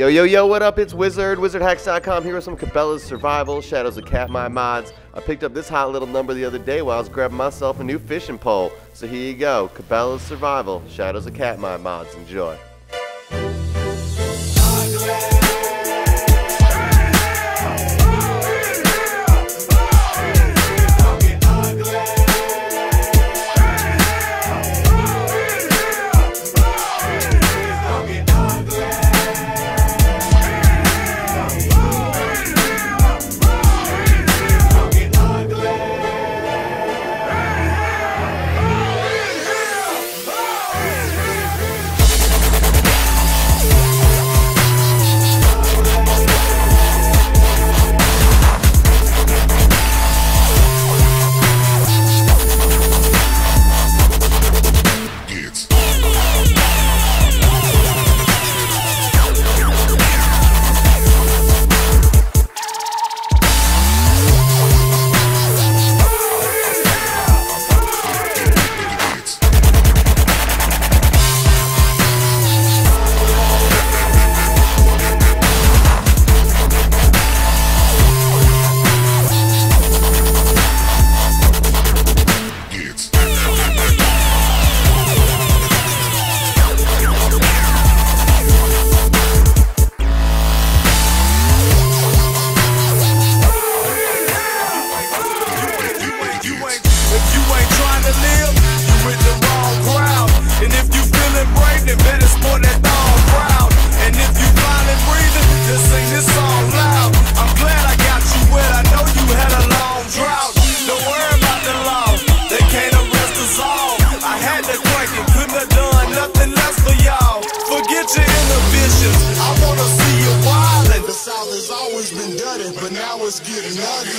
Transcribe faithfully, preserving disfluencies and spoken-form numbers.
Yo, yo, yo, what up? It's Wizard, Wizard Hacks dot com, here with some Cabela's Survival, Shadows of Katmai mods. I picked up this hot little number the other day while I was grabbing myself a new fishing pole. So here you go, Cabela's Survival, Shadows of Katmai mods. Enjoy. I wanna see you wild, and the South has always been dirty, but now it's getting ugly.